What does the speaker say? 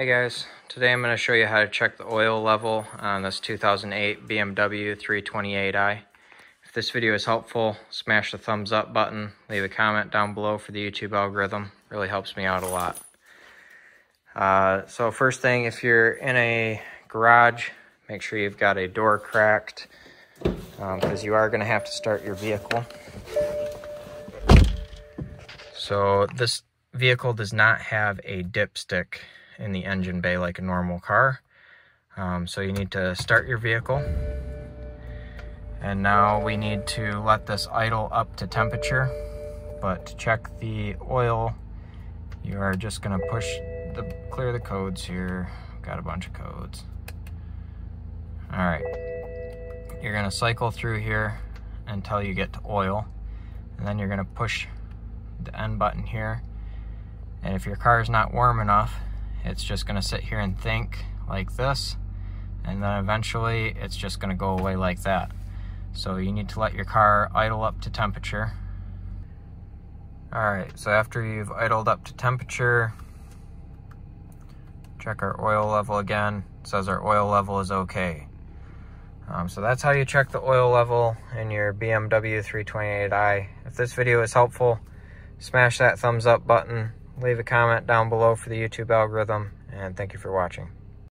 Hey guys, today I'm going to show you how to check the oil level on this 2008 BMW 328i. If this video is helpful, smash the thumbs up button, leave a comment down below for the YouTube algorithm. It really helps me out a lot. So first thing, if you're in a garage, make sure you've got a door cracked because you are going to have to start your vehicle. So this vehicle does not have a dipstick in the engine bay like a normal car. So you need to start your vehicle. And now we need to let this idle up to temperature. But to check the oil, you are just gonna clear the codes here. Got a bunch of codes. All right, you're gonna cycle through here until you get to oil. And then you're gonna push the end button here. And if your car is not warm enough, it's just gonna sit here and think like this, and then eventually it's just gonna go away like that. So you need to let your car idle up to temperature. All right, so after you've idled up to temperature, check our oil level again. It says our oil level is okay. So that's how you check the oil level in your BMW 328i. If this video is helpful, smash that thumbs up button. Leave a comment down below for the YouTube algorithm, and thank you for watching.